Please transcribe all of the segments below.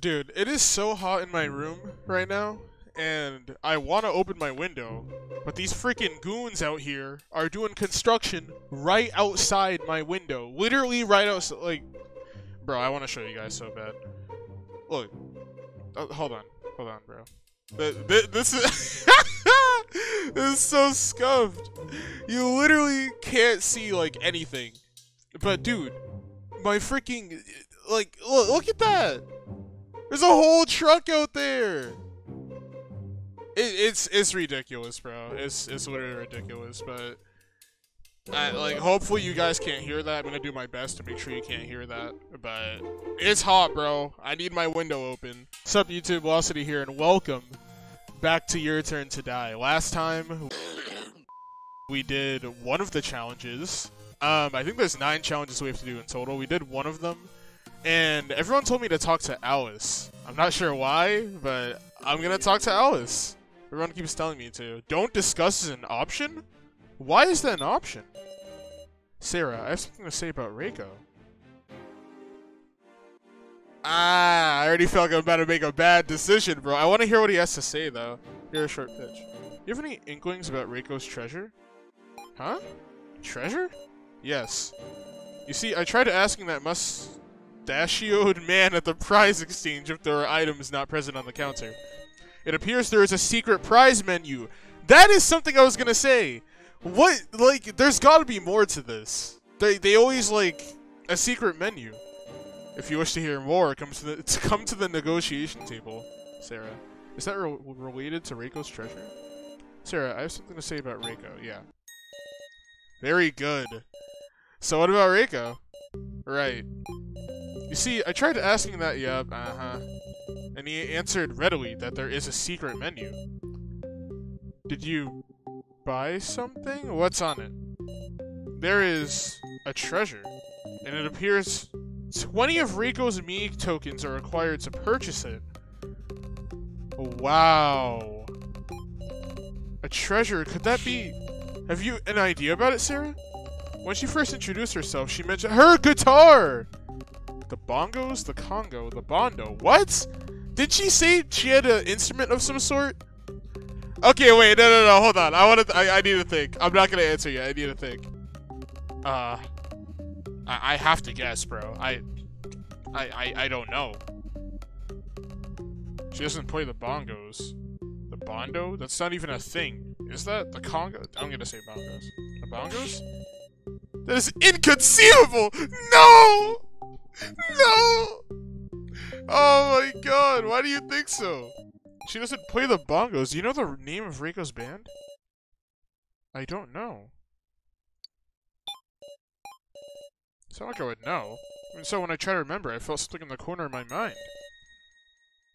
Dude, it is so hot in my room right now, and I want to open my window, but these freaking goons out here are doing construction right outside my window. Literally right outside, like... Bro, I want to show you guys so bad. Look. Hold on, bro. This is... This is so scuffed. You literally can't see, like, anything. But, dude, my freaking... Like, look at that! There's a whole truck out there! It's ridiculous, bro. It's literally ridiculous, but... hopefully you guys can't hear that. I'm gonna do my best to make sure you can't hear that, but... It's hot, bro. I need my window open. What's up, YouTube? Velocity here, and welcome back to Your Turn To Die. Last time, we did one of the challenges. I think there's 9 challenges we have to do in total. We did one of them. And everyone told me to talk to Alice. I'm not sure why, but I'm gonna talk to Alice. Everyone keeps telling me to. Don't discuss is an option? Why is that an option? Sara, I have something to say about Reiko. Ah, I already feel like I'm about to make a bad decision, bro. I want to hear what he has to say, though. Here's a short pitch. You have any inklings about Reiko's treasure? Huh? Treasure? Yes. You see, I tried asking that mustachioed man at the prize exchange if there are items not present on the counter. It appears there is a secret prize menu. That is something I was gonna say. What? Like, there's gotta be more to this. They always like a secret menu. If you wish to hear more, come to the negotiation table. Sara, is that related to Reiko's treasure? Sara, I have something to say about Reiko. Yeah. Very good. So what about Reiko? Right. You see, I tried asking that, yep, uh-huh. And he answered readily that there is a secret menu. Did you buy something? What's on it? There is a treasure, and it appears 20 of Reiko's Mii tokens are required to purchase it. Wow. A treasure, could that be... Have you an idea about it, Sara? When she first introduced herself, she mentioned her guitar! The bongos, the congo, the bondo. What? Did she say she had an instrument of some sort? Okay, wait, no, hold on. I need to think. I'm not gonna answer yet. I need to think. I have to guess, bro. I don't know. She doesn't play the bongos. The bondo? That's not even a thing. Is that the congo? I'm gonna say bongos. The bongos? That is inconceivable! No! No! Oh my god, why do you think so? She doesn't play the bongos. Do you know the name of Reiko's band? I don't know. It's not like I would know. And so when I try to remember, I felt something in the corner of my mind.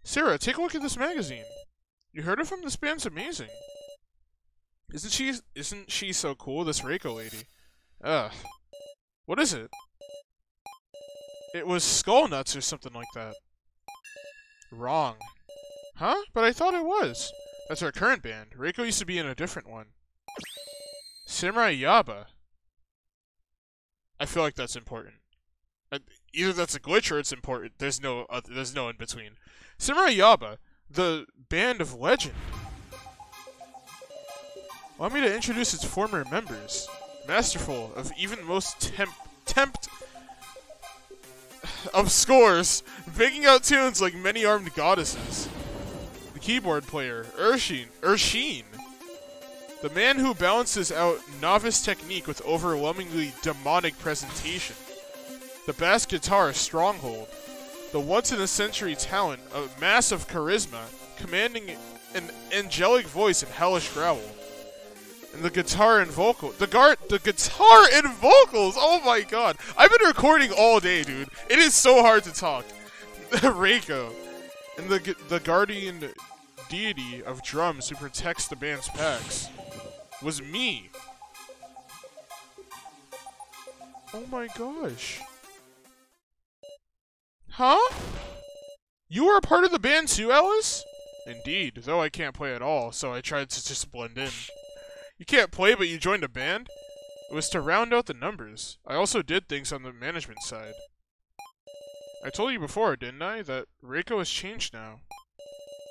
Sara, take a look at this magazine. You heard of him? This band's amazing. Isn't she so cool, this Reiko lady? Ugh. What is it? It was Skull Nuts or something like that. Wrong. Huh? But I thought it was. That's our current band. Reiko used to be in a different one. Samurai Yaba. I feel like that's important. Either that's a glitch or it's important. There's no in between. Samurai Yaba, the band of legend. Allow me to introduce its former members. Masterful of even the most tempt of scores, picking out tunes like many armed goddesses. The keyboard player, Urshin, the man who balances out novice technique with overwhelmingly demonic presentation. The bass guitar, Stronghold, the once-in-a-century talent of massive charisma, commanding an angelic voice and hellish growl. And the guitar and vocal. The guitar and vocals! Oh my god. I've been recording all day, dude. It is so hard to talk. Reiko. And the guardian deity of drums who protects the band's packs was me. Oh my gosh. Huh? You were a part of the band too, Alice? Indeed, though I can't play at all, so I tried to just blend in. You can't play, but you joined a band? It was to round out the numbers. I also did things on the management side. I told you before, didn't I, that Reiko has changed now.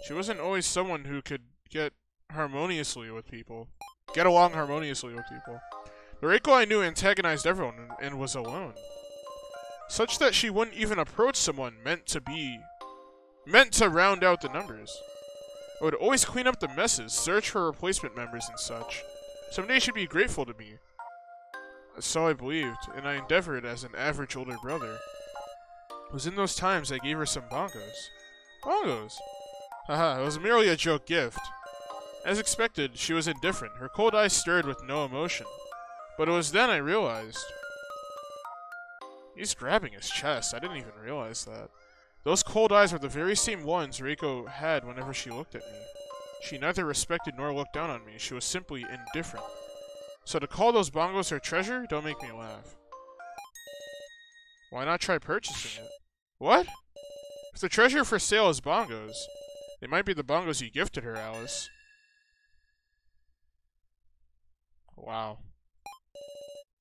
She wasn't always someone who could get harmoniously with people. Get along harmoniously with people. The Reiko I knew antagonized everyone and was alone. Such that she wouldn't even approach someone meant to round out the numbers. I would always clean up the messes, search for replacement members and such. Someday she'd be grateful to me. So I believed, and I endeavored as an average older brother. It was in those times I gave her some bongos. Bongos? Haha, it was merely a joke gift. As expected, she was indifferent. Her cold eyes stirred with no emotion. But it was then I realized. He's grabbing his chest. I didn't even realize that. Those cold eyes were the very same ones Reiko had whenever she looked at me. She neither respected nor looked down on me. She was simply indifferent. So to call those bongos her treasure? Don't make me laugh. Why not try purchasing it? What? If the treasure for sale is bongos, they might be the bongos you gifted her, Alice. Wow.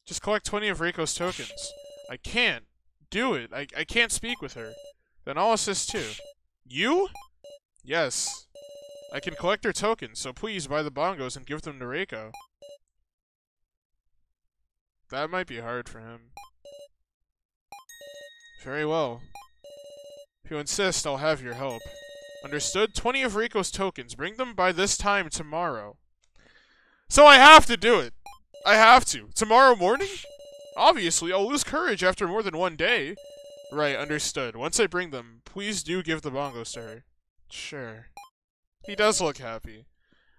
Just collect 20 of Reiko's tokens. I can't do it. I can't speak with her. Then I'll assist too. You? Yes. I can collect her tokens, so please buy the bongos and give them to Reiko. That might be hard for him. Very well. If you insist, I'll have your help. Understood? 20 of Reiko's tokens. Bring them by this time tomorrow. So I have to do it! I have to. Tomorrow morning? Obviously, I'll lose courage after more than one day. Right, understood. Once I bring them, please do give the bongos to her. Sure. He does look happy.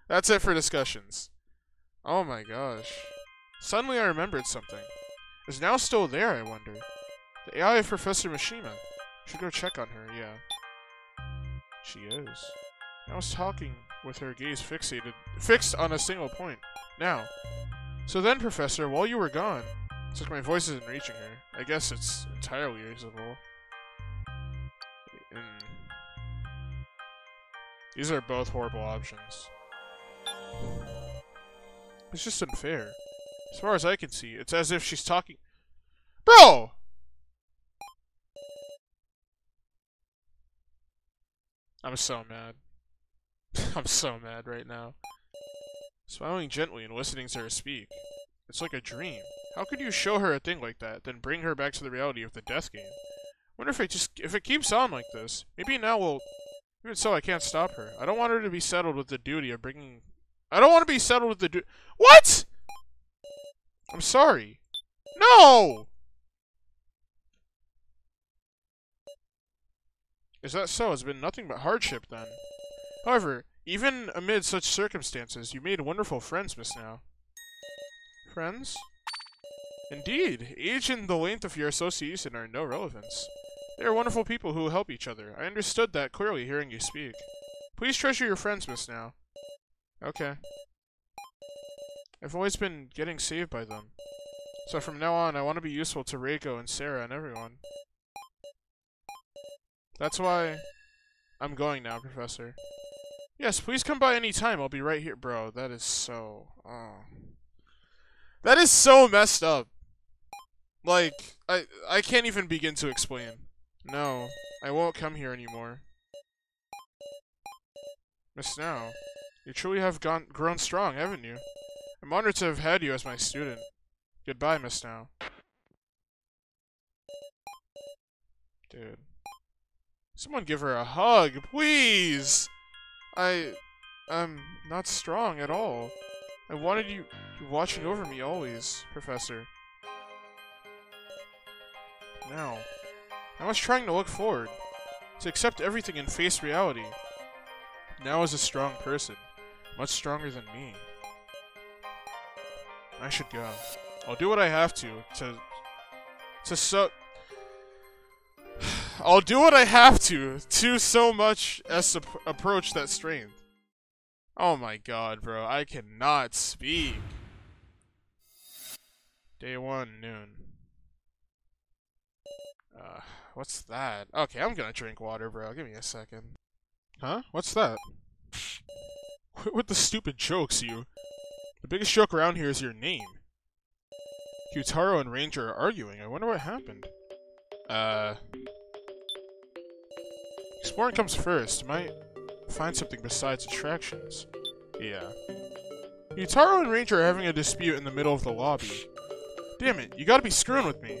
That's it for discussions. Oh my gosh. Suddenly I remembered something. Is now still there, I wonder. The AI of Professor Mishima. Should go check on her, yeah. She is. I was talking with her gaze fixed on a single point. Now. So then, Professor, while you were gone... It's like my voice isn't reaching her. I guess it's entirely reasonable. These are both horrible options. It's just unfair. As far as I can see, it's as if she's talking... Bro! I'm so mad. I'm so mad right now. Smiling gently and listening to her speak. It's like a dream. How could you show her a thing like that, then bring her back to the reality of the death game? I wonder if it keeps on like this. Maybe now we'll... Even so, I can't stop her. I don't want her to be saddled with the duty of bringing... I don't want to be saddled with the duty... What?! I'm sorry. No! Is that so? It's been nothing but hardship, then. However, even amid such circumstances, you made wonderful friends, Miss Now. Friends? Indeed. Age and the length of your association are no relevance. They are wonderful people who help each other. I understood that clearly hearing you speak. Please treasure your friends, Miss Now. Okay. I've always been getting saved by them. So from now on, I want to be useful to Reiko and Sara and everyone. That's why I'm going now, Professor. Yes, please come by any time. I'll be right here. Bro, that is so... Oh. That is so messed up. Like, I can't even begin to explain. No, I won't come here anymore. Miss Now, you truly have grown strong, haven't you? I'm honored to have had you as my student. Goodbye, Miss Now. Dude. Someone give her a hug, please! I'm not strong at all. I wanted you watching over me always, Professor. Now. I was trying to look forward. To accept everything and face reality. Now is a strong person. Much stronger than me. I should go. I'll do what I have I'll do what I have to so much as approach that strength. Oh my god, bro. I cannot speak. Day 1, noon. What's that? Okay, I'm gonna drink water, bro. Give me a second. Huh? What's that? Quit with the stupid jokes, you. The biggest joke around here is your name. Q-taro and Ranger are arguing. I wonder what happened. Exploring comes first. Might find something besides attractions. Yeah. Q-taro and Ranger are having a dispute in the middle of the lobby. Damn it, you gotta be screwing with me.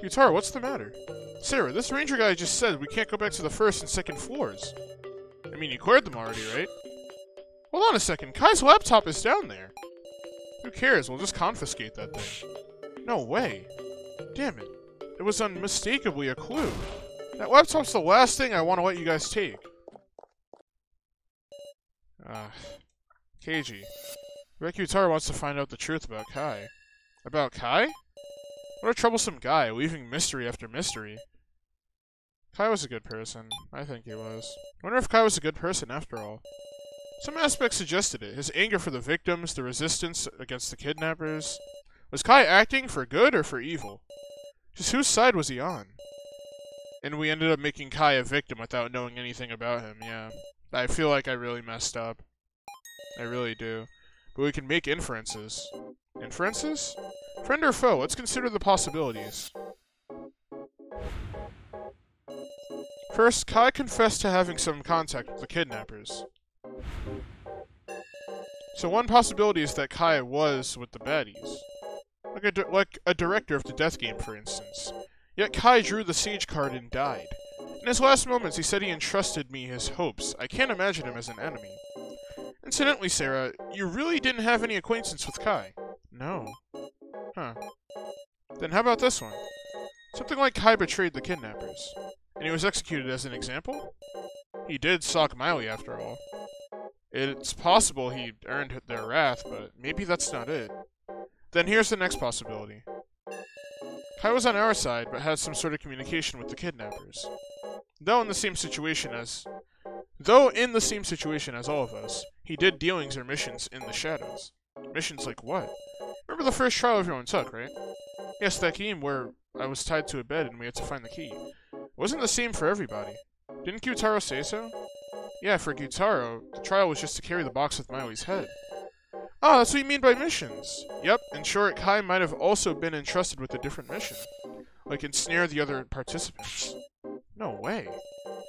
Q-taro, what's the matter? Sara, this Ranger guy just said we can't go back to the first and second floors. I mean, you cleared them already, right? Hold on a second, Kai's laptop is down there. Who cares, we'll just confiscate that thing. No way. Damn it. It was unmistakably a clue. That laptop's the last thing I want to let you guys take. Keiji. Q-taro wants to find out the truth about Kai. About Kai? What a troublesome guy, leaving mystery after mystery. Kai was a good person. I think he was. I wonder if Kai was a good person after all. Some aspects suggested it. His anger for the victims, the resistance against the kidnappers. Was Kai acting for good or for evil? Just whose side was he on? And we ended up making Kai a victim without knowing anything about him, yeah. I feel like I really messed up. I really do. But we can make inferences. Inferences? Friend or foe, let's consider the possibilities. First, Kai confessed to having some contact with the kidnappers. So one possibility is that Kai was with the baddies. Like a director of the death game, for instance. Yet Kai drew the siege card and died. In his last moments, he said he entrusted me his hopes. I can't imagine him as an enemy. Incidentally, Sara, you really didn't have any acquaintance with Kai. No. Huh. Then how about this one? Something like Kai betrayed the kidnappers. And he was executed as an example? He did sock Miley, after all. It's possible he earned their wrath, but maybe that's not it. Then here's the next possibility. Kai was on our side, but had some sort of communication with the kidnappers. Though in the same situation as all of us, he did dealings or missions in the shadows. Missions like what? Remember the first trial everyone took, right? Yes, that game where I was tied to a bed and we had to find the key. It wasn't the same for everybody. Didn't Q-taro say so? Yeah, for Q-taro, the trial was just to carry the box with Miley's head. Oh, that's what you mean by missions. Yep, in short, Kai might have also been entrusted with a different mission. Like ensnare the other participants. No way.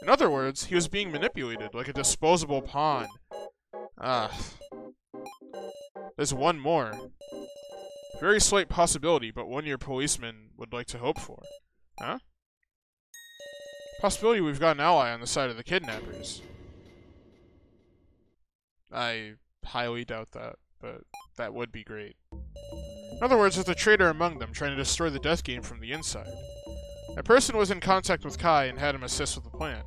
In other words, he was being manipulated like a disposable pawn. There's one more. Very slight possibility, but one your policeman would like to hope for. Huh? Possibility we've got an ally on the side of the kidnappers. I highly doubt that. But that would be great. In other words, there's a traitor among them trying to destroy the death game from the inside. A person was in contact with Kai and had him assist with the plan.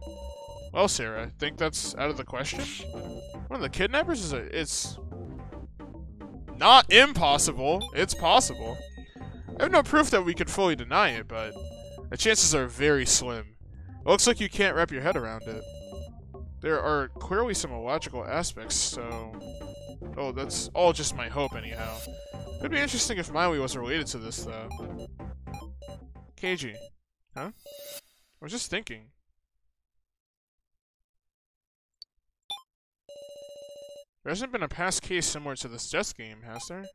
Well, Sara, think that's out of the question? One of the kidnappers is it's not impossible. It's possible. I have no proof that we could fully deny it, but the chances are very slim. It looks like you can't wrap your head around it. There are clearly some illogical aspects, so... Oh, that's all just my hope, anyhow. It would be interesting if Miley was related to this, though. Keiji. Huh? I was just thinking. There hasn't been a past case similar to this death game, has there?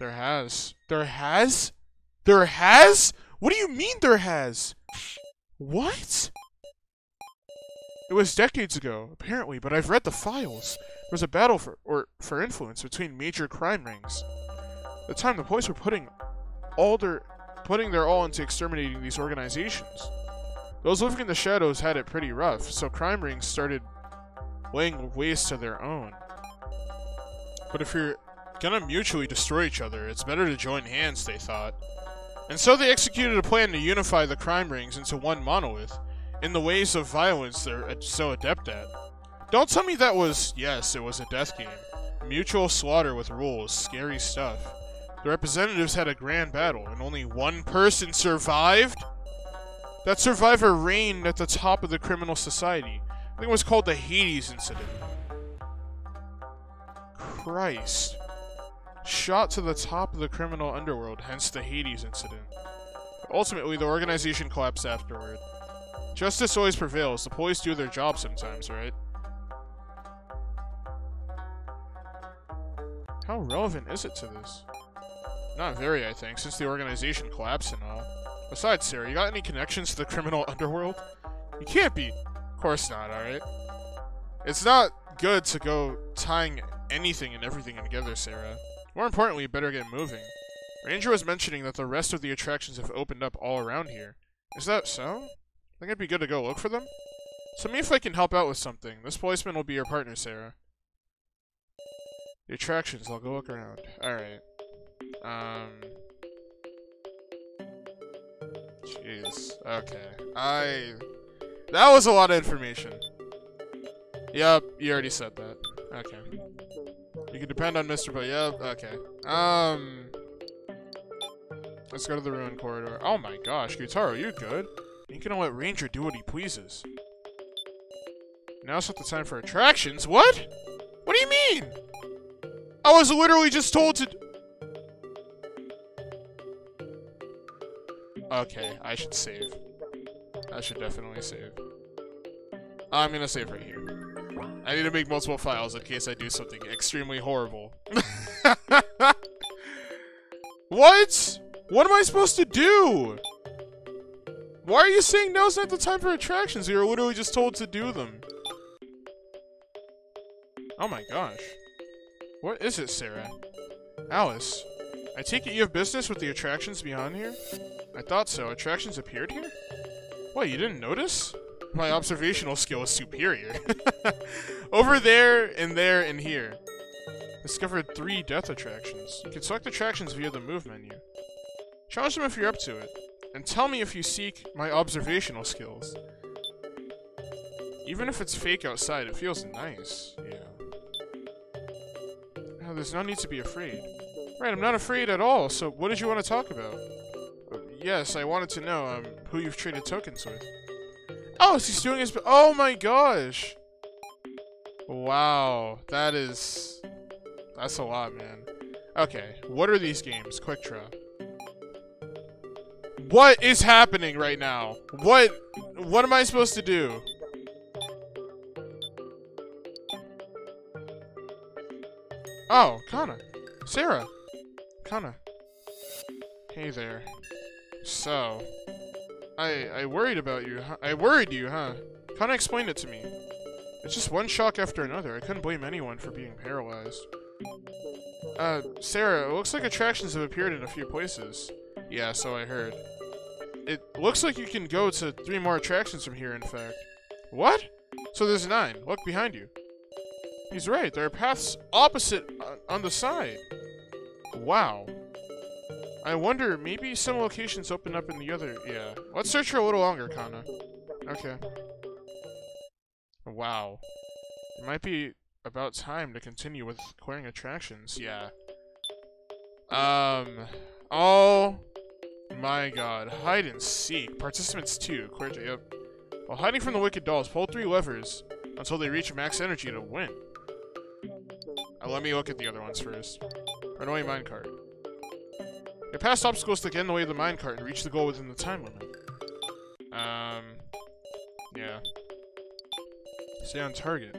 There has. There has? There has? What do you mean there has? What? It was decades ago, apparently, but I've read the files. There was a battle for influence between major crime rings. At the time, the boys were putting their all into exterminating these organizations. Those living in the shadows had it pretty rough, so crime rings started laying waste to their own. But if you're gonna mutually destroy each other, it's better to join hands, they thought. And so they executed a plan to unify the crime rings into one monolith, in the ways of violence they're so adept at. Don't tell me that was... Yes, it was a death game. Mutual slaughter with rules. Scary stuff. The representatives had a grand battle, and only one person survived? That survivor reigned at the top of the criminal society. I think it was called the Hades Incident. Christ. Shot to the top of the criminal underworld, hence the Hades Incident. But ultimately, the organization collapsed afterward. Justice always prevails. The police do their job sometimes, right? How relevant is it to this? Not very, I think, since the organization collapsed and all. Besides, Sara, you got any connections to the criminal underworld? You can't be! Of course not, alright? It's not good to go tying anything and everything together, Sara. More importantly, you better get moving. Ranger was mentioning that the rest of the attractions have opened up all around here. Is that so? I think it'd be good to go look for them? So me if I can help out with something. This policeman will be your partner, Sara. The attractions, I'll go look around. Alright. Jeez. Okay. That was a lot of information. Yep, you already said that. Okay. You can depend on Mr. But yep, okay. Let's go to the ruined corridor. Oh my gosh, Q-taro, you're good. You're gonna let Ranger do what he pleases. Now's not the time for attractions. What? What do you mean? I was literally just told to. Okay, I should save. I should definitely save. I'm gonna save right here. I need to make multiple files in case I do something extremely horrible. What? What am I supposed to do? Why are you saying now's not the time for attractions? You were literally just told to do them. Oh my gosh. What is it, Sara? Alice, I take it you have business with the attractions beyond here? I thought so. Attractions appeared here? What, you didn't notice? My observational skill is superior. Over there, and here. Discovered 3 death attractions. You can select attractions via the move menu. Challenge them if you're up to it. And tell me if you seek my observational skills. Even if it's fake outside, it feels nice. Yeah. No, there's no need to be afraid. Right, I'm not afraid at all, so what did you want to talk about? Yes, I wanted to know who you've traded tokens with. Oh, so he's doing his... Oh my gosh! Wow, that is... That's a lot, man. Okay, what are these games? Quick draw. What is happening right now? What am I supposed to do? Oh, Kanna. Sara. Kanna. Hey there. So... I worried about you. I worried you, huh? Kanna explained it to me. It's just one shock after another. I couldn't blame anyone for being paralyzed. Sara, it looks like attractions have appeared in a few places. Yeah, so I heard. It looks like you can go to 3 more attractions from here, in fact. What? So there's 9. Look behind you. He's right. There are paths opposite on the side. Wow. I wonder, maybe some locations open up in the other... Yeah. Let's search for a little longer, Kanna. Okay. Wow. It might be about time to continue with acquiring attractions. Yeah. Oh... my god. Hide and seek. Participants 2. Yep. While hiding from the wicked dolls, pull 3 levers until they reach max energy to win. Let me look at the other ones first. Runaway minecart. Your past obstacles to get in the way of the minecart and reach the goal within the time limit. Yeah. Stay on target.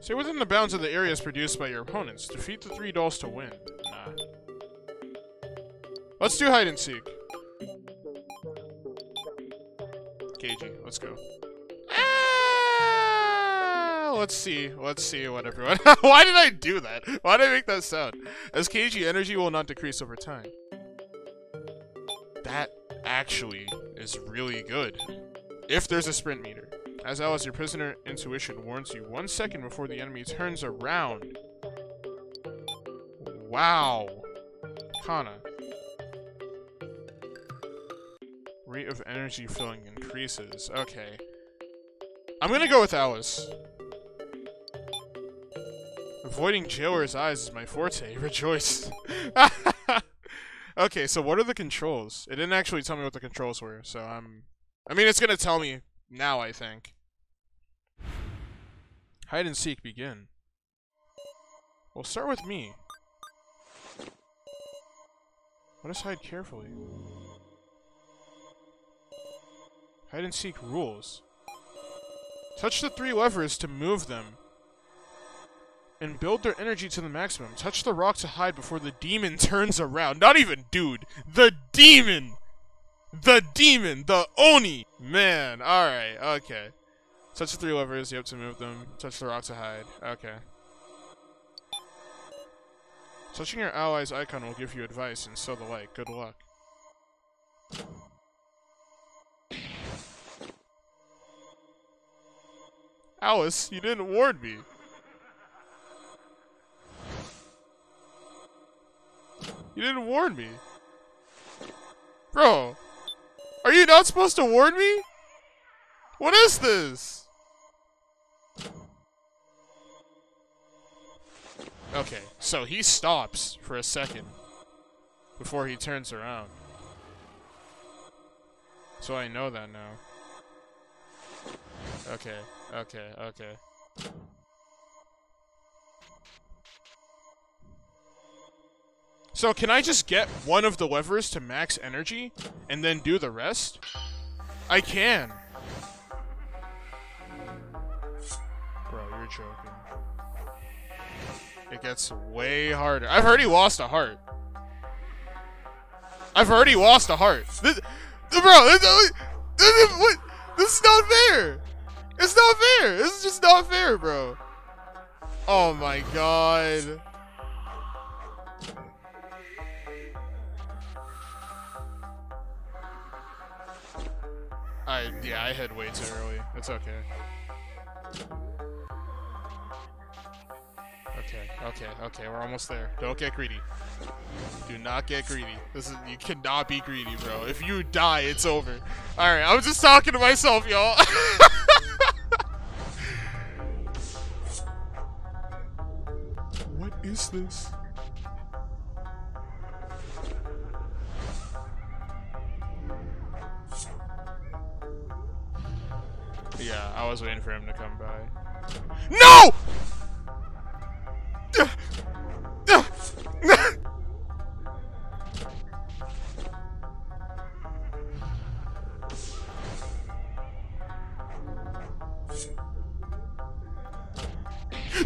Stay within the bounds of the areas produced by your opponents. Defeat the 3 dolls to win. Nah. Let's do hide and seek. Keiji, let's go. Let's see what everyone... Why did I do that? Why did I make that sound? As Keiji, energy will not decrease over time. That actually is really good. If there's a sprint meter. As Alice, your prisoner intuition warns you 1 second before the enemy turns around. Wow. Kanna. Rate of energy filling increases. Okay. I'm gonna go with Alice. Avoiding jailer's eyes is my forte. Rejoice. Okay, so what are the controls? It didn't actually tell me what the controls were, so I mean, it's gonna tell me now, I think. Hide and seek, begin. Well, start with me. Let us hide carefully. Hide and seek rules. Touch the 3 levers to move them. And build their energy to the maximum. Touch the rock to hide before the demon turns around. Not even dude. The demon! The demon! The Oni! Man, alright, okay. Touch the three levers, you have to move them. Touch the rock to hide. Okay. Touching your ally's icon will give you advice and so the like. Good luck. Alice, you didn't warn me. You didn't warn me. Bro, are you not supposed to warn me? What is this? Okay, so he stops for a second before he turns around. So I know that now. Okay, okay, okay. So can I just get one of the levers to max energy and then do the rest? I can. Bro, you're joking. It gets way harder. I've already lost a heart. I've already lost a heart. This is not fair. It's not fair. This is just not fair, bro. Oh my god. I hit way too early. It's okay. Okay, we're almost there. Don't get greedy. Do not get greedy. You cannot be greedy, bro. If you die, it's over. Alright, I was just talking to myself, y'all. What is this? Yeah, I was waiting for him to come by. No!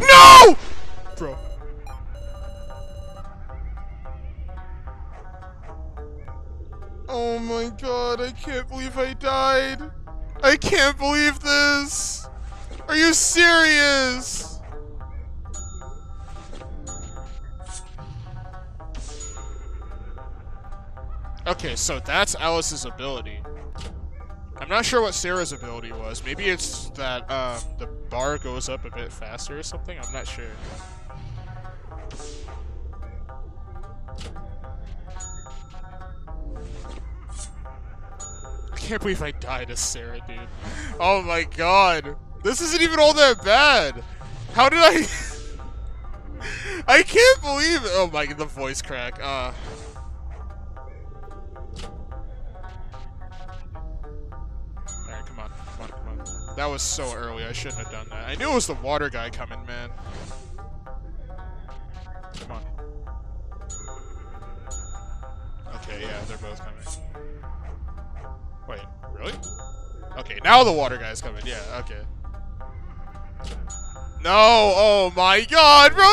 No! Bro. Oh my god, I can't believe I died. I can't believe this! Are you serious? Okay, so that's Alice's ability. I'm not sure what Sara's ability was. Maybe it's that the bar goes up a bit faster or something? I'm not sure. I can't believe I died as Sara, dude. Oh my god. This isn't even all that bad. How did I... I can't believe it. Oh my god, the voice crack. Alright, come on. That was so early. I shouldn't have done that. I knew it was the water guy coming, man. Come on. Okay, yeah, they're both coming. Wait, really? Okay, now the water guy's coming. Yeah, okay. No! Oh my god, bro!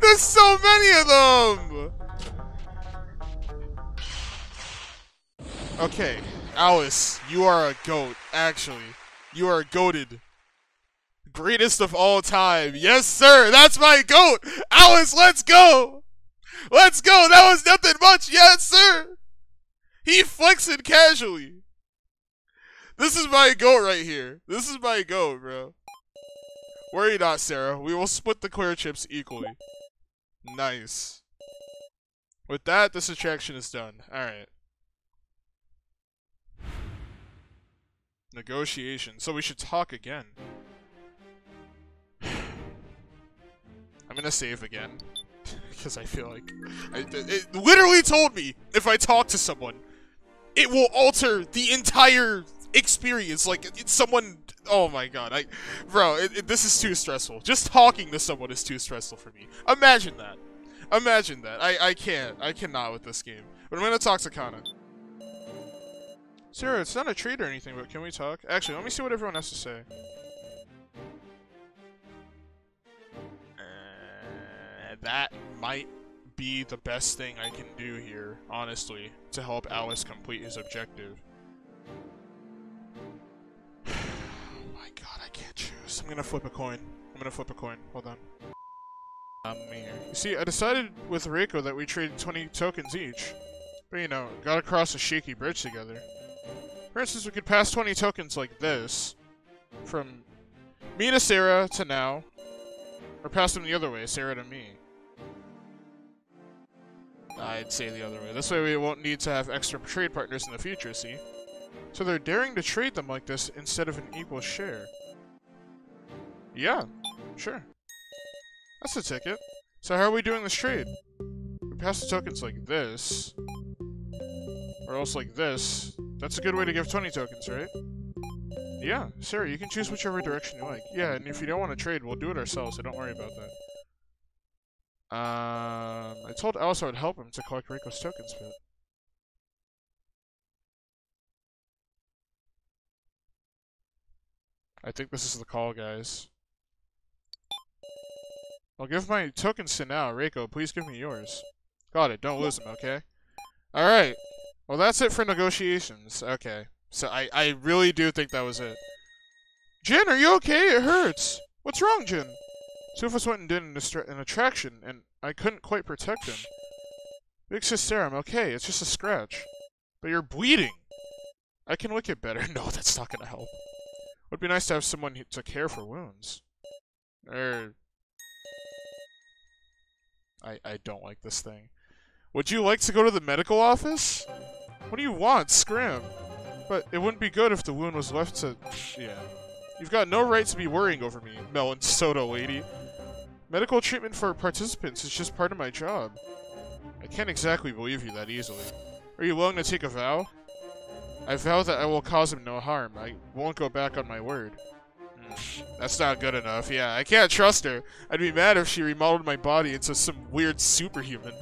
There's so many of them! Okay, Alice, you are a goat, actually. You are goated. Greatest of all time. Yes, sir! That's my goat! Alice, let's go! Let's go! That was nothing much! Yes, sir! He flexed casually. This is my goat right here. This is my goat, bro. Worry not, Sara. We will split the clear chips equally. Nice. With that, this attraction is done. Alright. Negotiation. So we should talk again. I'm gonna save again. Because I feel like... It literally told me if I talk to someone, it will alter the entire... experience, like, it's someone, oh my god, this is too stressful. Just talking to someone is too stressful for me. Imagine that. Imagine that. I cannot with this game. But I'm gonna talk to Kanna. Sara, it's not a treat or anything, but can we talk? Actually, let me see what everyone has to say. That might be the best thing I can do here, honestly, to help Alice complete his objective. God, I can't choose. I'm gonna flip a coin. I'm gonna flip a coin. Hold on. I'm here. You see, I decided with Reiko that we traded 20 tokens each. But you know, got across a shaky bridge together. For instance, we could pass 20 tokens like this. From me to Sara to now. Or pass them the other way, Sara to me. I'd say the other way. This way we won't need to have extra trade partners in the future, see? So they're daring to trade them like this instead of an equal share. Yeah, sure. That's the ticket. So how are we doing this trade? We pass the tokens like this. Or else like this. That's a good way to give 20 tokens, right? Yeah, Sara, you can choose whichever direction you like. Yeah, and if you don't want to trade, we'll do it ourselves, so don't worry about that. I told Alice I would help him to collect Reiko's tokens, but... I think this is the call, guys. I'll give my tokens to now. Reiko, please give me yours. Got it. Don't lose them, okay? Alright. Well, that's it for negotiations. Okay. So I really do think that was it. Gin, are you okay? It hurts. What's wrong, Gin? Sufus went and did an attraction, and I couldn't quite protect him. Big sister, I'm okay. It's just a scratch. But you're bleeding. I can lick it better. No, that's not going to help. Would be nice to have someone to care for wounds. I don't like this thing. Would you like to go to the medical office? What do you want? Scram. But it wouldn't be good if the wound was left to... Yeah. You've got no right to be worrying over me, melon soda lady. Medical treatment for participants is just part of my job. I can't exactly believe you that easily. Are you willing to take a vow? I vow that I will cause him no harm. I won't go back on my word. That's not good enough. Yeah, I can't trust her. I'd be mad if she remodeled my body into some weird superhuman.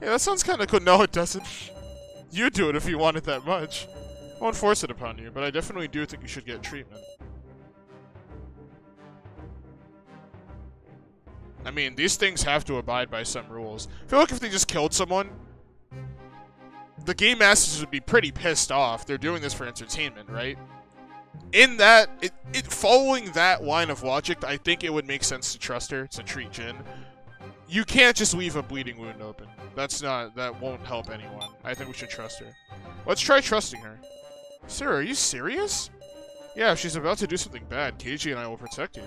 Yeah, that sounds kind of cool. No, it doesn't. You do it if you want it that much. I won't force it upon you, but I definitely do think you should get treatment. I mean, these things have to abide by some rules. I feel like if they just killed someone... The game masters would be pretty pissed off. They're doing this for entertainment, right? In that, following that line of logic, I think it would make sense to trust her, to treat Jin. You can't just leave a bleeding wound open. That won't help anyone. I think we should trust her. Let's try trusting her. Sara, are you serious? Yeah, if she's about to do something bad, Keiji and I will protect you.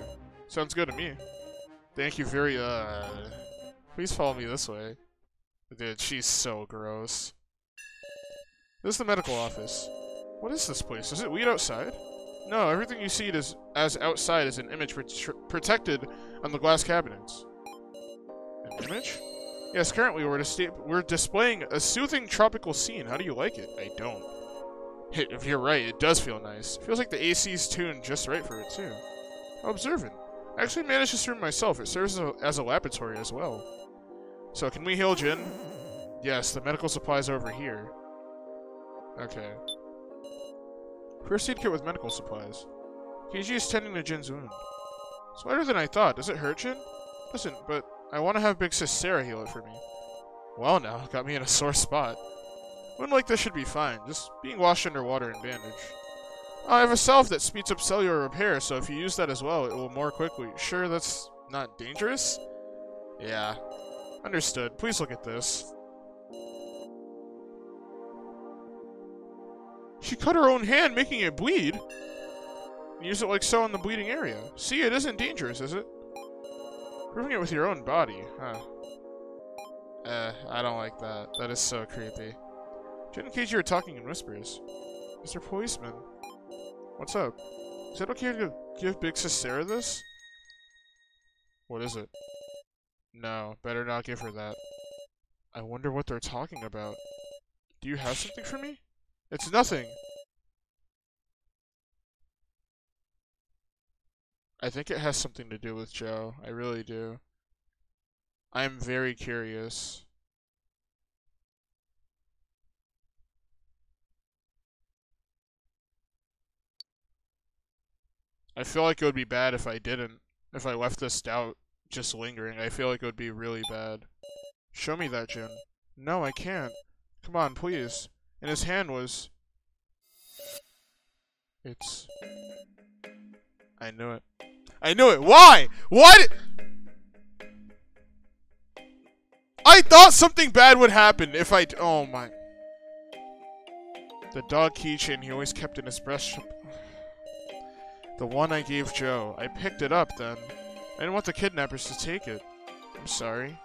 Sounds good to me. Thank you very, please follow me this way. Dude, she's so gross. This is the medical office. What is this place? Does it lead outside? No, everything you see as outside is an image protected on the glass cabinets. An image? Yes, currently we're displaying a soothing tropical scene. How do you like it? I don't. If you're right, it does feel nice. Feels like the AC's tuned just right for it, too. How observant. I actually managed this room myself. It serves as a laboratory as well. So, can we heal Jin? Yes, the medical supplies are over here. Okay. First aid kit with medical supplies. Keiji is tending to Jin's wound. It's lighter than I thought. Does it hurt, Jin? Listen, but I want to have big sis Sara heal it for me. Well now, got me in a sore spot. Wound like this should be fine, just being washed underwater and bandaged. I have a salve that speeds up cellular repair, so if you use that as well, it will more quickly. Sure, that's not dangerous? Yeah. Understood. Please look at this. She cut her own hand, making it bleed. Use it like so in the bleeding area. See, it isn't dangerous, is it? Proving it with your own body, huh? I don't like that. That is so creepy. Jin and Keiji are talking in whispers. Mr. Policeman. What's up? Is it okay to give big sis Sara this? What is it? No, better not give her that. I wonder what they're talking about. Do you have something for me? It's nothing. I think it has something to do with Joe. I really do. I'm very curious. I feel like it would be bad if I didn't. If I left this doubt just lingering, I feel like it would be really bad. Show me that, Jin. No, I can't. Come on, please. And his hand was... It's... I knew it. I knew it. Why? What? I thought something bad would happen if I... Oh, my... The dog keychain he always kept in his breast shop. The one I gave Joe. I picked it up, then. I didn't want the kidnappers to take it. I'm sorry.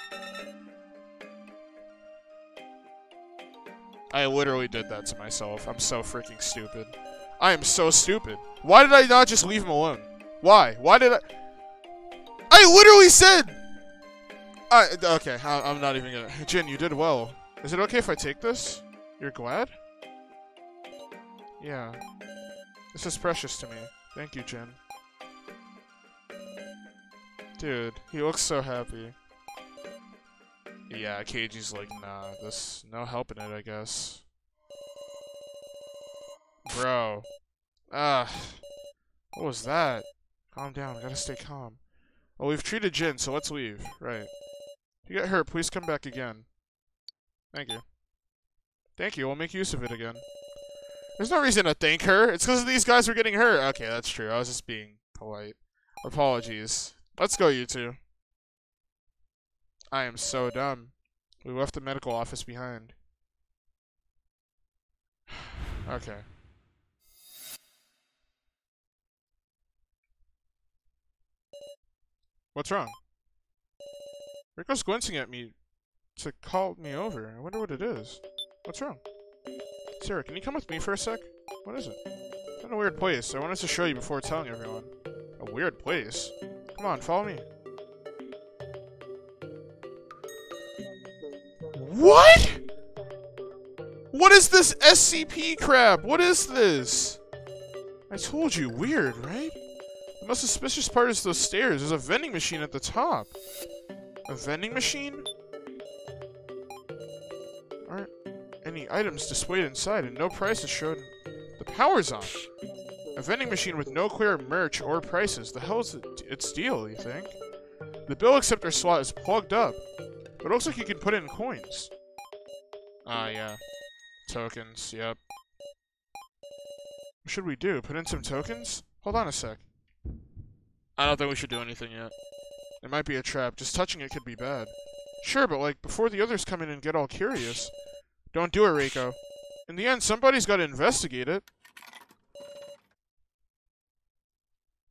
I literally did that to myself. I'm so freaking stupid. I am so stupid. Why did I not just leave him alone? Why? Why did I... I literally said... Okay, I'm not even gonna... Jin, you did well. Is it okay if I take this? You're glad? Yeah. This is precious to me. Thank you, Jin. Dude, he looks so happy. Yeah, Keiji's like, nah, there's no helping it, I guess. Bro. What was that? Calm down, I gotta stay calm. Oh, we've treated Jin, so let's leave. Right. If you get hurt, please come back again. Thank you. Thank you, we'll make use of it again. There's no reason to thank her. It's because these guys were getting hurt. Okay, that's true. I was just being polite. Apologies. Let's go, you two. I am so dumb. We left the medical office behind. Okay. What's wrong? Rico's glancing at me to call me over. I wonder what it is. What's wrong? Sarah, can you come with me for a sec? What is it? I'm in a weird place. I wanted to show you before telling everyone. A weird place? Come on, follow me. What? What is this SCP crap? What is this? I told you, weird, right? The most suspicious part is those stairs. There's a vending machine at the top. A vending machine? Aren't any items displayed inside and no prices shown. The power's on. A vending machine with no clear merch or prices. The hell is its deal, you think? The bill acceptor slot is plugged up. But it looks like you can put in coins. Ah, yeah. Tokens, yep. What should we do? Put in some tokens? Hold on a sec. I don't think we should do anything yet. It might be a trap. Just touching it could be bad. Sure, but like, before the others come in and get all curious. Don't do it, Reiko. In the end, somebody's got to investigate it.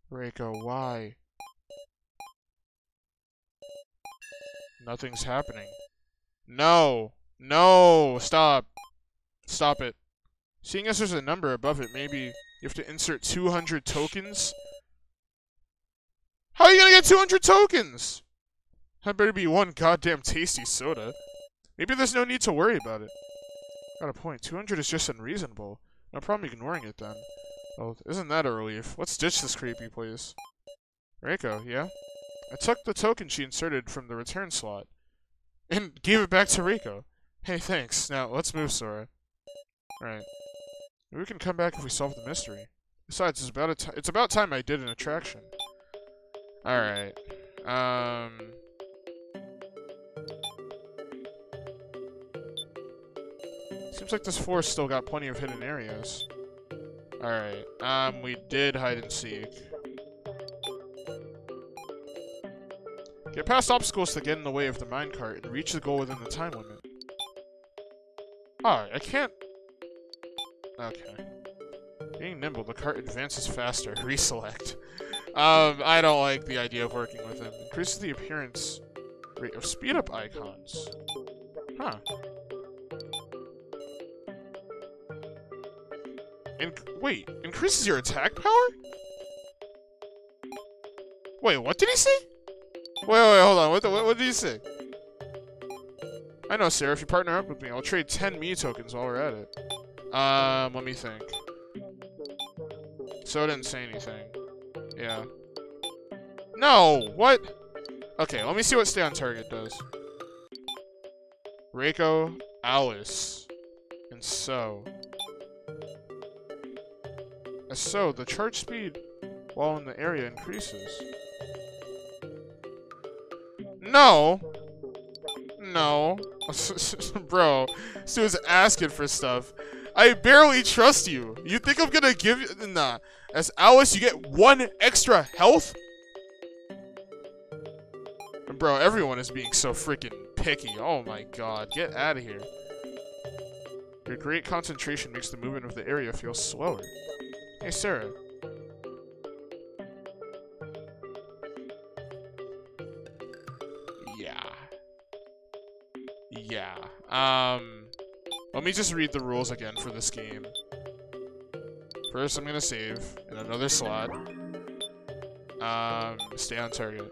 Reiko, why? Nothing's happening. No! No! Stop! Stop it. Seeing as there's a number above it, maybe you have to insert 200 tokens? How are you gonna get 200 tokens? That better be one goddamn tasty soda. Maybe there's no need to worry about it. Got a point. 200 is just unreasonable. No problem ignoring it, then. Well, isn't that a relief? Let's ditch this creepy place. Reiko, yeah? I took the token she inserted from the return slot and gave it back to Reiko. Hey, thanks. Now, let's move, Sora. Right. We can come back if we solve the mystery. Besides, it's about time I did an attraction. Alright. Seems like this forest still got plenty of hidden areas. Alright. We did hide and seek. Get past obstacles that get in the way of the minecart and reach the goal within the time limit. Ah, I can't... Okay. Being nimble, the cart advances faster. Reselect. I don't like the idea of working with him. Increases the appearance rate of speed-up icons. Huh. Wait, increases your attack power? Wait, what did he say? Wait, hold on. What did you say? I know, Sarah. If you partner up with me, I'll trade 10 Mii tokens while we're at it. Let me think. So it didn't say anything. Yeah. No! What? Okay, let me see what Stay on Target does. Reiko, Alice, and So. As So, the charge speed while in the area increases. No. No. Bro. She was asking for stuff. I barely trust you. You think I'm gonna give you? Nah. As Alice, you get 1 extra health? And bro, everyone is being so freaking picky. Oh my god, get out of here. Your great concentration makes the movement of the area feel slower. Hey, Sara. Yeah. Let me just read the rules again for this game. First, I'm gonna save in another slot. Stay on target.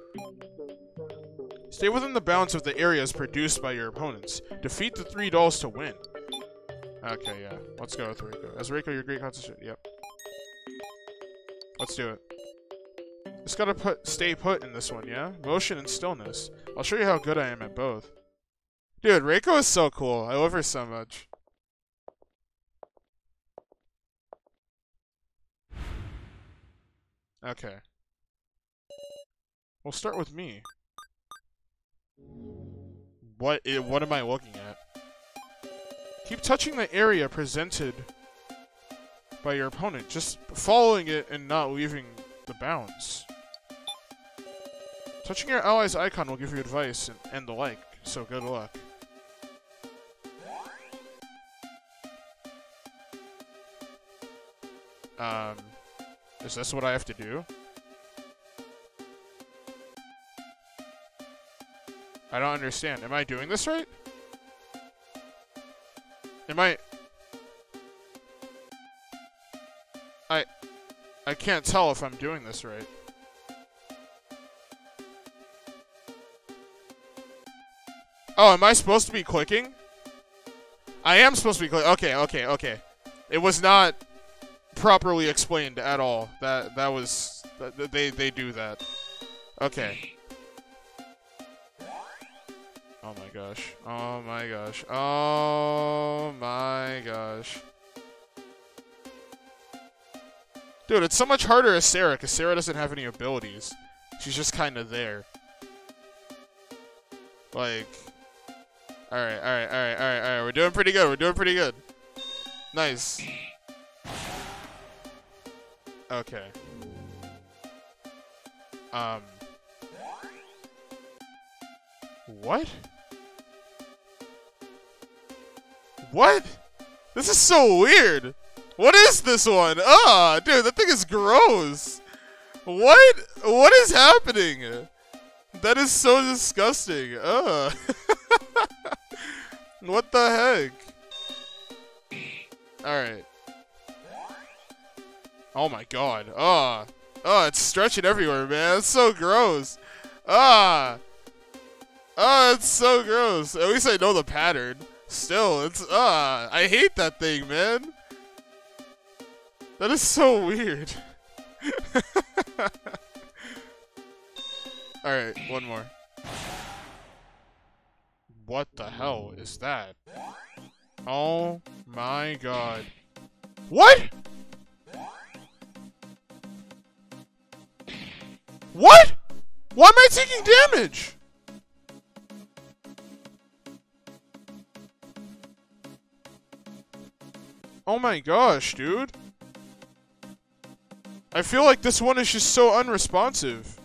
Stay within the bounds of the areas produced by your opponents. Defeat the 3 dolls to win. Okay, yeah. Let's go with Reiko. As Reiko, your great concentration. Yep. Let's do it. Just gotta stay put in this one, yeah? Motion and stillness. I'll show you how good I am at both. Dude, Reiko is so cool. I love her so much. Okay. We'll start with me. What am I looking at? Keep touching the area presented by your opponent, just following it and not leaving the bounds. Touching your ally's icon will give you advice and the like, so good luck. Is this what I have to do? I don't understand. Am I doing this right? Am I can't tell if I'm doing this right. Oh, am I supposed to be clicking? I am supposed to be clicking. Okay, okay, okay. It was not properly explained at all. They do that. Okay. Oh my gosh. Oh my gosh. Oh my gosh. Dude, it's so much harder as Sara, because Sara doesn't have any abilities. She's just kind of there. Like, alright. We're doing pretty good. Nice. Okay. What? This is so weird. What is this one? Ah, dude, that thing is gross. What is happening? That is so disgusting. Ugh. What the heck? Alright. Oh my god. Ah. Ah, it's stretching everywhere, man. It's so gross. Ah. Ah, it's so gross. At least I know the pattern. Still, it's ah. I hate that thing, man. That is so weird. Alright, one more. What the hell is that? Oh my god. What? What? Why am I taking damage? Oh my gosh, dude. I feel like this one is just so unresponsive.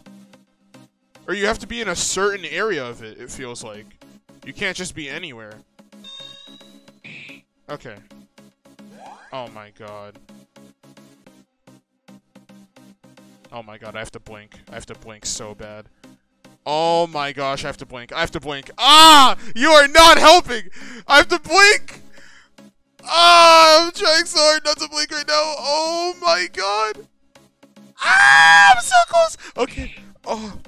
Or you have to be in a certain area of it, it feels like. You can't just be anywhere. Okay. Oh my god. Oh my god, I have to blink. I have to blink so bad. Oh my gosh, I have to blink. I have to blink. Ah! You are not helping! I have to blink! Ah! I'm trying so hard not to blink right now. Oh my god! Ah! I'm so close! Okay. Oh.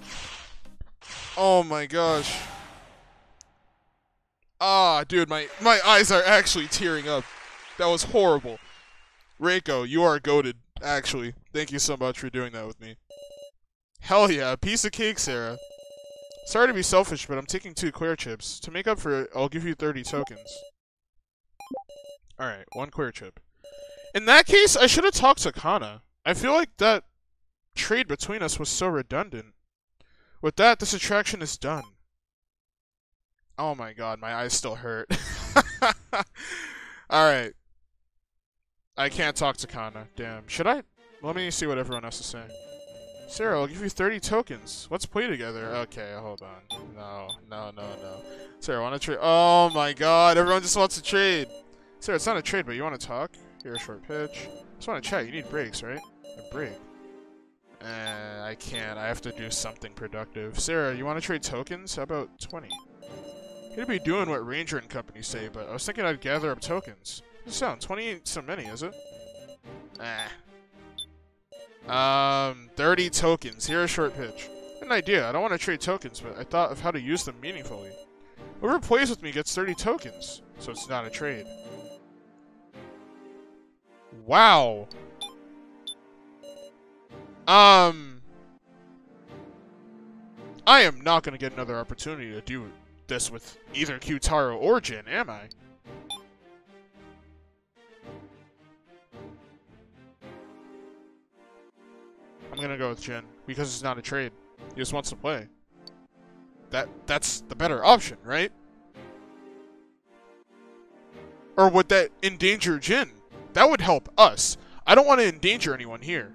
Oh my gosh. Ah, dude, my eyes are actually tearing up. That was horrible. Reiko, you are goated, actually. Thank you so much for doing that with me. Hell yeah, piece of cake, Sara. Sorry to be selfish, but I'm taking 2 queer chips. To make up for it, I'll give you 30 tokens. Alright, 1 queer chip. In that case, I should have talked to Kanna. I feel like that trade between us was so redundant. With that, this attraction is done. Oh my god, my eyes still hurt. Alright. I can't talk to Kanna. Damn. Should I? Let me see what everyone else is saying. Sara, I'll give you 30 tokens. Let's play together. Okay, hold on. No. Sara, want to trade? Oh my god, everyone just wants to trade. Sara, it's not a trade, but you want to talk? Here, a short pitch. Just want to chat. You need breaks, right? A break. I can't. I have to do something productive. Sara, you want to trade tokens? How about 20? He'd be doing what Ranger and company say, but I was thinking I'd gather up tokens. What's the sound? 20 ain't so many, is it? Nah. 30 tokens. Here's a short pitch. An idea. I don't want to trade tokens, but I thought of how to use them meaningfully. Whoever plays with me gets 30 tokens, so it's not a trade. Wow. I am not going to get another opportunity to do this with either Q-taro or Gin, am I? I'm gonna go with Gin because it's not a trade. He just wants to play. That's the better option, right? Or would that endanger Gin? That would help us. I don't want to endanger anyone here.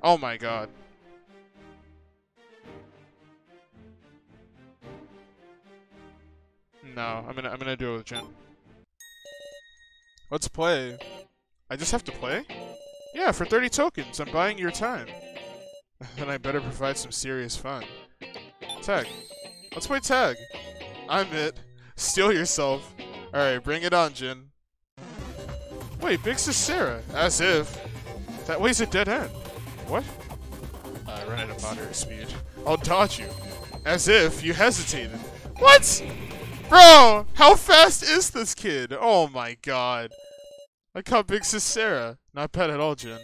Oh my god. No, I'm gonna do it with Gin. Let's play. I just have to play? Yeah, for 30 tokens, I'm buying your time. Then I better provide some serious fun. Tag. Let's play tag. I'm it. Steal yourself. Alright, bring it on, Gin. Wait, Bix is Sara. As if. That way's a dead end. What? I ran at a moderate speed. I'll dodge you. As if you hesitated. What? Bro, how fast is this kid? Oh my god. I caught Big Sis Sara. Not bad at all, Gin.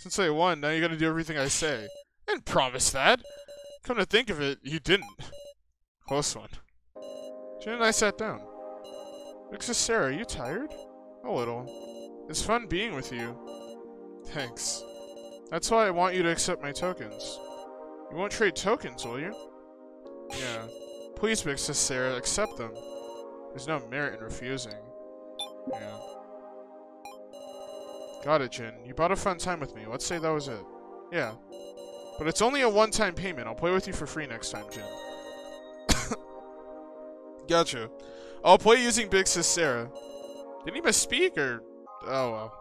Since I won, now you gotta do everything I say. I didn't promise that. Come to think of it, you didn't. Close one. Gin and I sat down. Big Sis Sara, are you tired? A little. It's fun being with you. Thanks. That's why I want you to accept my tokens. You won't trade tokens, will you? Yeah. Please, Big Sis Sara, accept them. There's no merit in refusing. Yeah. Got it, Gin. You bought a fun time with me. Let's say that was it. Yeah. But it's only a one-time payment. I'll play with you for free next time, Gin. Gotcha. I'll play using Big Sis Sara. Didn't he misspeak, or... Oh, well.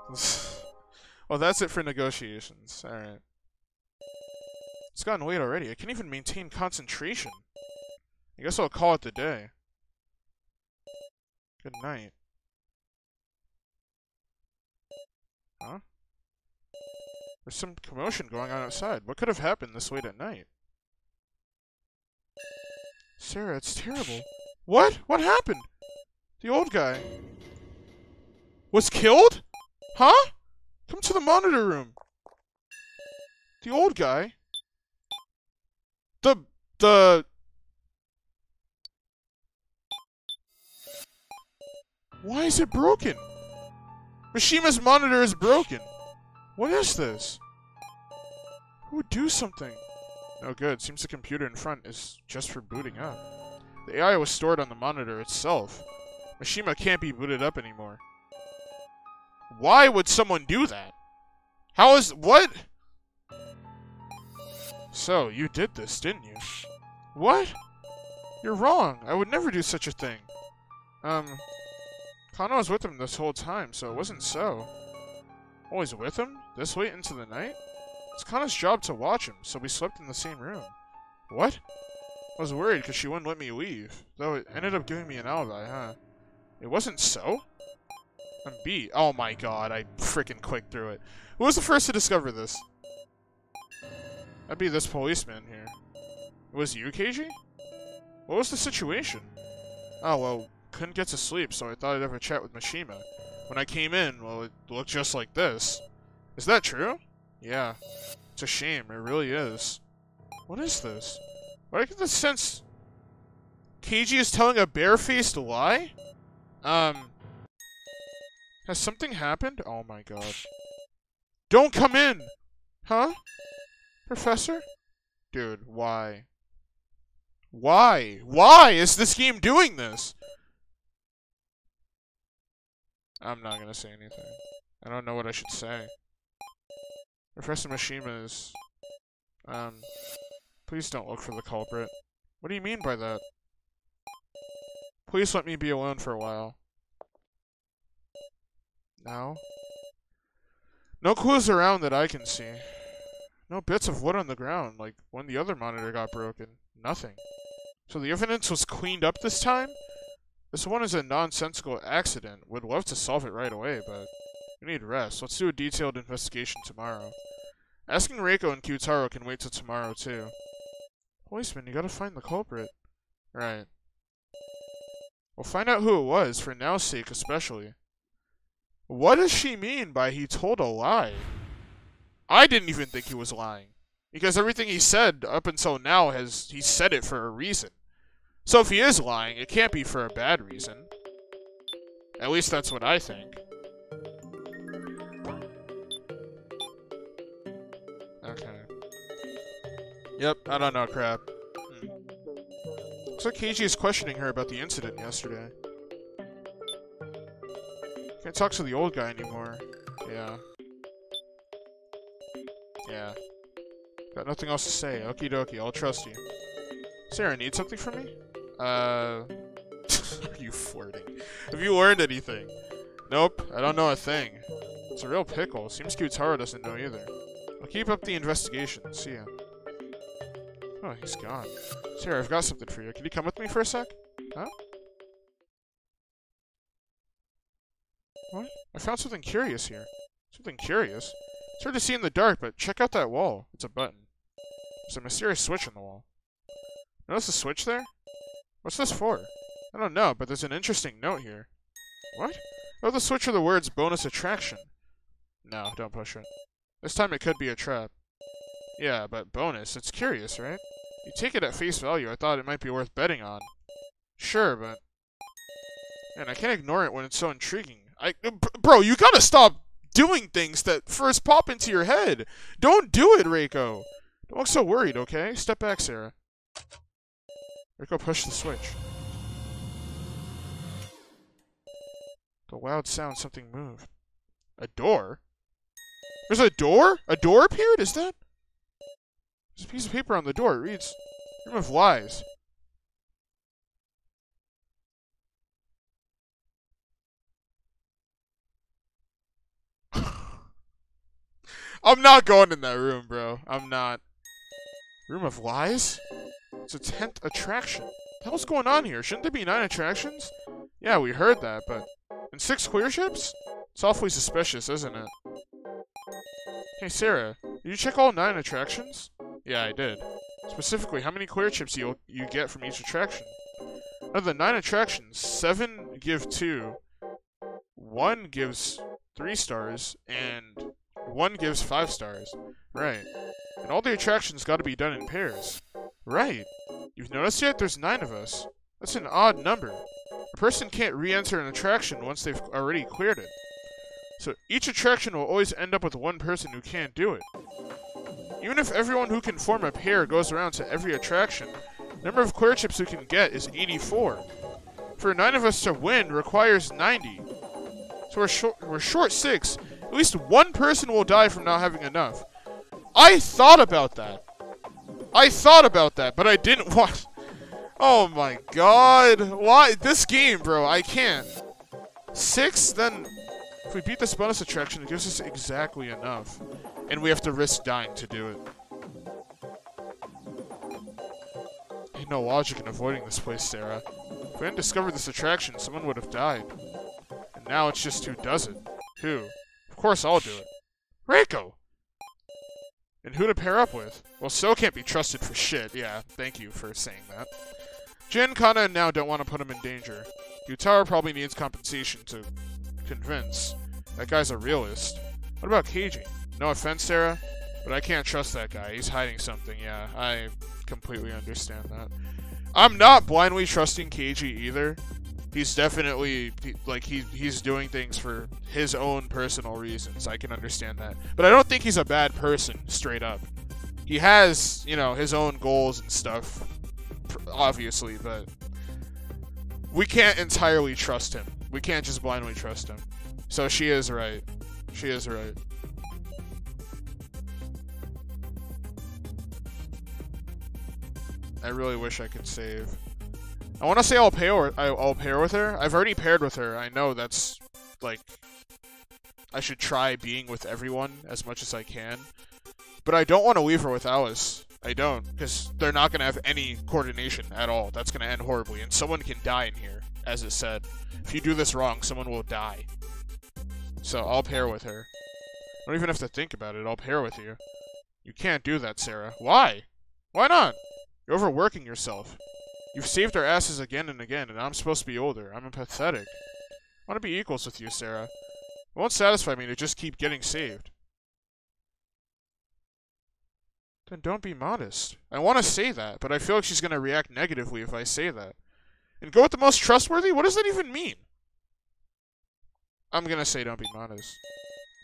Well, that's it for negotiations. Alright. It's gotten late already. I can't even maintain concentration. I guess I'll call it the day. Good night. Huh? There's some commotion going on outside. What could have happened this late at night? Sara, it's terrible. What? What happened? The old guy... was killed? Huh? Come to the monitor room. The old guy? The... Why is it broken? Mishima's monitor is broken. What is this? Who would do something? No good. Seems the computer in front is just for booting up. The AI was stored on the monitor itself. Mishima can't be booted up anymore. Why would someone do that? How is... what? So, you did this, didn't you? What? You're wrong. I would never do such a thing. Kanna was with him this whole time, so it wasn't so. Always with him? This late into the night? It's Kanna's job to watch him, so we slept in the same room. What? I was worried because she wouldn't let me leave, though it ended up giving me an alibi, huh? It wasn't so? I'm beat. Oh my god, I freaking clicked through it. Who was the first to discover this? That'd be this policeman here. It was you, Keiji? What was the situation? Oh, well... couldn't get to sleep, so I thought I'd have a chat with Mishima. When I came in, well, it looked just like this. Is that true? Yeah. It's a shame. It really is. What is this? Why do I get the sense... Keiji is telling a barefaced lie? Has something happened? Oh my god. Don't come in! Huh? Professor? Dude, why? Why? Why is this game doing this? I'm not gonna say anything. I don't know what I should say. Professor Mishima is... please don't look for the culprit. What do you mean by that? Please let me be alone for a while. Now? No clues around that I can see. No bits of wood on the ground, like when the other monitor got broken. Nothing. So the evidence was cleaned up this time? This one is a nonsensical accident. Would love to solve it right away, but we need rest. Let's do a detailed investigation tomorrow. Asking Reiko and Q-taro can wait till tomorrow, too. Policeman, you gotta find the culprit. Right. We'll find out who it was, for now's sake especially. What does she mean by he told a lie? I didn't even think he was lying. Because everything he said up until now has... he said it for a reason. So if he is lying, it can't be for a bad reason. At least that's what I think. Okay. Yep, I don't know crap. Looks like Keiji is questioning her about the incident yesterday. Can't talk to the old guy anymore. Yeah. Yeah. Got nothing else to say. Okie dokie, I'll trust you. Sara, need something from me? Are you flirting? Have you learned anything? Nope, I don't know a thing. It's a real pickle. Seems Q-taro doesn't know either. I'll keep up the investigation. See ya. Oh, he's gone. Sara, I've got something for you. Can you come with me for a sec? Huh? What? I found something curious here. Something curious? It's hard to see in the dark, but check out that wall. It's a button. There's a mysterious switch on the wall. Notice the switch there? What's this for? I don't know, but there's an interesting note here. What? Oh, the switch are the words bonus attraction. No, don't push it. This time it could be a trap. Yeah, but bonus. It's curious, right? You take it at face value. I thought it might be worth betting on. Sure, but... man, I can't ignore it when it's so intriguing. Bro, you gotta stop doing things that first pop into your head. Don't do it, Reiko. Don't look so worried, okay? Step back, Sara. Reiko pushed the switch. The loud sound, something moved. A door? There's a door? A door appeared? Is that? There's a piece of paper on the door. It reads, Room of Lies. I'm not going in that room, bro. I'm not. Room of Lies? It's a 10th attraction. What the hell's going on here? Shouldn't there be 9 attractions? Yeah, we heard that, but... and 6 clear ships? It's awfully suspicious, isn't it? Hey, Sara, did you check all 9 attractions? Yeah, I did. Specifically, how many clear chips you get from each attraction? Out of the 9 attractions, 7 give 2, 1 gives 3 stars, and... 1 gives 5 stars. Right. And all the attractions gotta be done in pairs. Right. You've noticed yet? There's 9 of us. That's an odd number. A person can't re-enter an attraction once they've already cleared it. So each attraction will always end up with one person who can't do it. Even if everyone who can form a pair goes around to every attraction, the number of clear chips you can get is 84. For 9 of us to win requires 90. So we're short 6. At least one person will die from not having enough. I thought about that. I thought about that, but I didn't want... oh my god. Why? This game, bro. I can't. 6? Then if we beat this bonus attraction, it gives us exactly enough. And we have to risk dying to do it. Ain't no logic in avoiding this place, Sara. If we hadn't discovered this attraction, someone would have died. And now it's just who does it. Who? Of course I'll do it. Reiko! And who to pair up with? Well, So can't be trusted for shit. Yeah, thank you for saying that. Gin, Kanna, and Now don't want to put him in danger. Q-taro probably needs compensation to convince. That guy's a realist. What about Keiji? No offense, Sara, but I can't trust that guy. He's hiding something. Yeah, I completely understand that. I'm not blindly trusting Keiji either. He's definitely, like, he's doing things for his own personal reasons. I can understand that. But I don't think he's a bad person, straight up. He has, you know, his own goals and stuff, obviously, but we can't entirely trust him. We can't just blindly trust him. So she is right. She is right. I really wish I could save. I want to say I'll pair with her. I've already paired with her. I know that's, like, I should try being with everyone as much as I can. But I don't want to leave her with Alice. I don't, because they're not going to have any coordination at all. That's going to end horribly, and someone can die in here, as it said. If you do this wrong, someone will die. So I'll pair with her. I don't even have to think about it. I'll pair with you. You can't do that, Sara. Why? Why not? You're overworking yourself. You've saved our asses again and again, and I'm supposed to be older. I'm pathetic. I want to be equals with you, Sara. It won't satisfy me to just keep getting saved. Then don't be modest. I want to say that, but I feel like she's going to react negatively if I say that. And go with the most trustworthy? What does that even mean? I'm going to say don't be modest.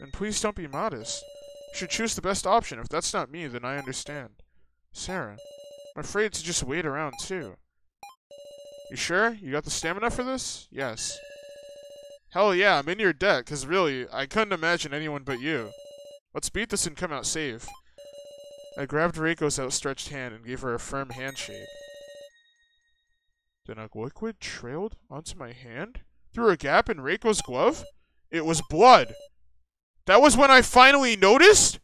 And please don't be modest. You should choose the best option. If that's not me, then I understand. Sara, I'm afraid to just wait around, too. You sure? You got the stamina for this? Yes. Hell yeah, I'm in your debt, because really, I couldn't imagine anyone but you. Let's beat this and come out safe. I grabbed Reiko's outstretched hand and gave her a firm handshake. Then a liquid trailed onto my hand? Through a gap in Reiko's glove? It was blood! That was when I finally noticed?!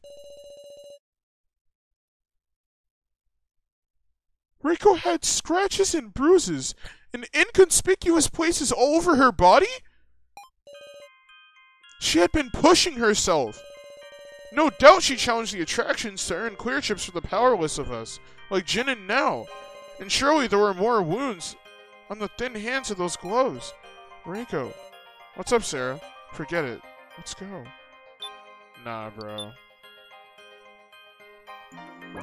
Reiko had scratches and bruises in inconspicuous places all over her body? She had been pushing herself. No doubt she challenged the attractions to earn clear chips for the powerless of us, like Gin and Now. And surely there were more wounds on the thin hands of those gloves. Reiko. What's up, Sara? Forget it. Let's go. Nah, bro.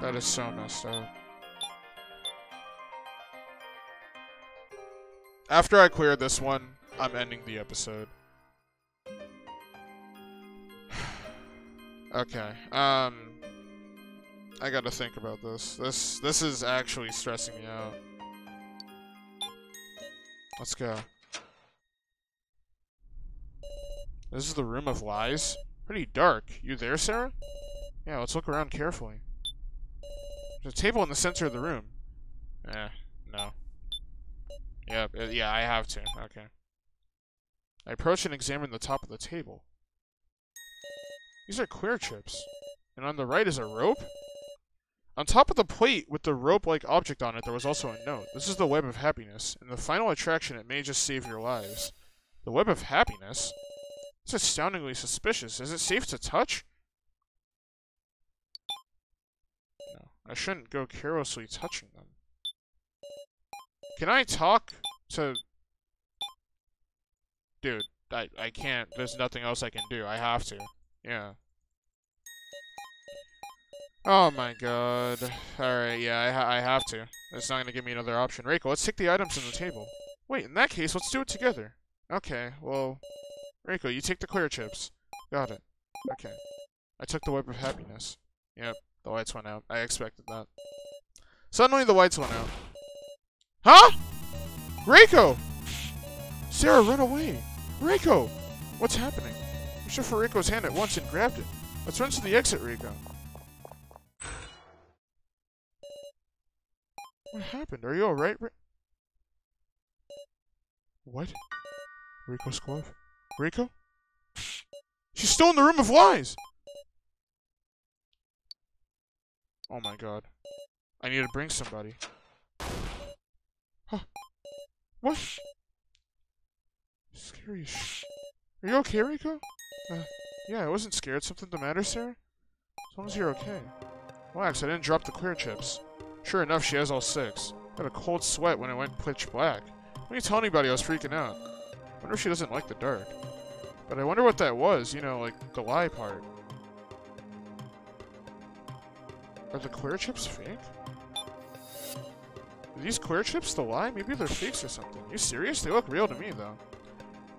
That is so messed up. After I clear this one, I'm ending the episode. Okay, I gotta think about this. This is actually stressing me out. Let's go. This is the Room of Lies. Pretty dark. You there, Sara? Yeah, let's look around carefully. There's a table in the center of the room. Eh, no. Yeah, yeah, I have to. Okay. I approached and examined the top of the table. These are clear chips. And on the right is a rope? On top of the plate with the rope-like object on it, there was also a note. This is the Web of Happiness. And the final attraction, it may just save your lives. The Web of Happiness? It's astoundingly suspicious. Is it safe to touch? No. I shouldn't go carelessly touching them. Can I talk to... Dude, I can't. There's nothing else I can do. I have to. Yeah. Oh my god. Alright, yeah, I have to. It's not gonna give me another option. Reiko, let's take the items from the table. Wait, in that case, let's do it together. Okay, well... Reiko, you take the clear chips. Got it. Okay. I took the Web of Happiness. Yep, the lights went out. I expected that. Suddenly, the lights went out. Huh? Reiko! Sara, run away! Reiko! What's happening? I reached for Reiko's hand at once and grabbed it. Let's run to the exit, Reiko. What happened? Are you alright, Reiko? What? Reiko's glove? Reiko? She's still in the Room of Lies! Oh my god. I need to bring somebody. Huh. What? Scary shit. Are you okay, Reiko? Yeah, I wasn't scared. Something the matter, Sara? As long as you're okay. Relax, I didn't drop the clear chips. Sure enough, she has all six. Got a cold sweat when it went pitch black. When you tell anybody, I was freaking out. Wonder if she doesn't like the dark. But I wonder what that was, you know, like, the lie part. Are the clear chips fake? Are these clear chips the lie? Maybe they're fakes or something. You serious? They look real to me, though.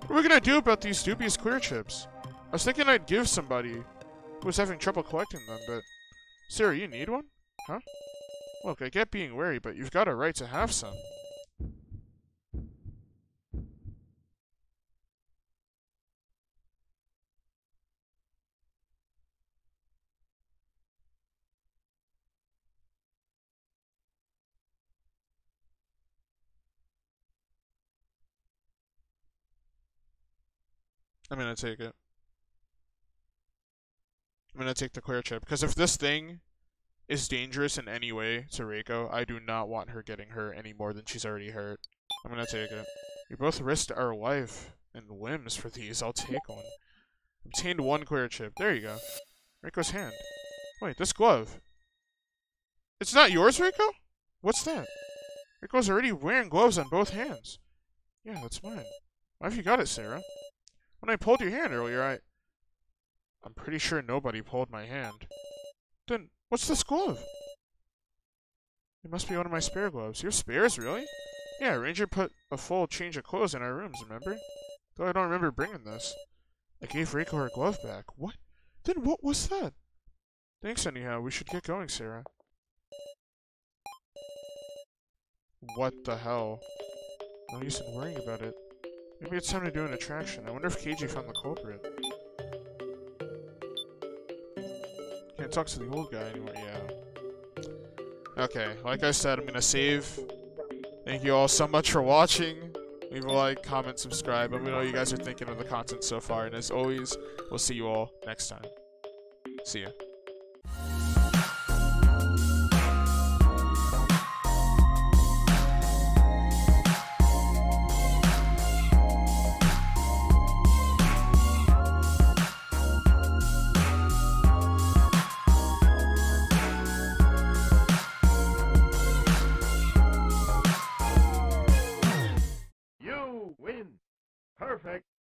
What are we gonna do about these dubious clear chips? I was thinking I'd give somebody who was having trouble collecting them, but... Sara, you need one? Huh? Look, I get being wary, but you've got a right to have some. I'm gonna take it. I'm gonna take the clear chip, because if this thing is dangerous in any way to Reiko, I do not want her getting hurt any more than she's already hurt. I'm gonna take it. We both risked our life and limbs for these. I'll take one. Obtained one clear chip. There you go. Reiko's hand. Wait, this glove. It's not yours, Reiko? What's that? Reiko's already wearing gloves on both hands. Yeah, that's mine. Why have you got it, Sara? When I pulled your hand earlier, I'm pretty sure nobody pulled my hand. Then, what's this glove? It must be one of my spare gloves. Your spares, really? Yeah, Ranger put a full change of clothes in our rooms, remember? Though I don't remember bringing this. I gave Reiko her glove back. What? Then what was that? Thanks anyhow. We should get going, Sara. What the hell? No use in worrying about it. Maybe it's time to do an attraction. I wonder if Keiji found the culprit. Can't talk to the old guy anymore. Yeah. Okay, like I said, I'm gonna save. Thank you all so much for watching. Leave a like, comment, subscribe. Let me know what you guys are thinking of the content so far. And as always, we'll see you all next time. See ya.